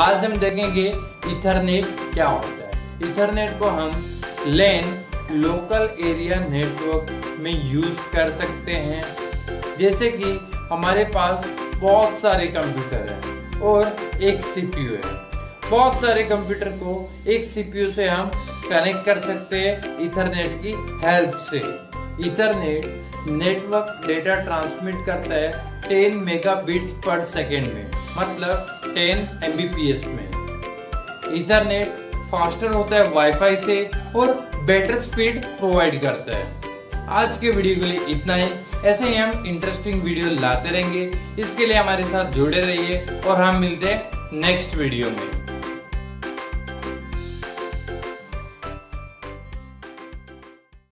आज हम देखेंगे इथरनेट क्या होता है। इथरनेट को हम लैन लोकल एरिया नेटवर्क में यूज कर सकते हैं। जैसे कि हमारे पास बहुत सारे कंप्यूटर हैं और एक सीपीयू है। बहुत सारे कंप्यूटर को एक सीपीयू से हम कनेक्ट कर सकते हैं इथरनेट की हेल्प से। इथरनेट नेटवर्क डेटा ट्रांसमिट करता है 10 मेगाबिट्स पर सेकेंड में, मतलब 10 Mbps में। इथरनेट फास्टर होता है वाईफाई से और बेटर स्पीड प्रोवाइड करता है। आज के वीडियो के लिए इतना ही। ऐसे ही हम इंटरेस्टिंग वीडियो लाते रहेंगे। इसके लिए हमारे साथ जुड़े रहिए और हम मिलते हैं नेक्स्ट वीडियो में।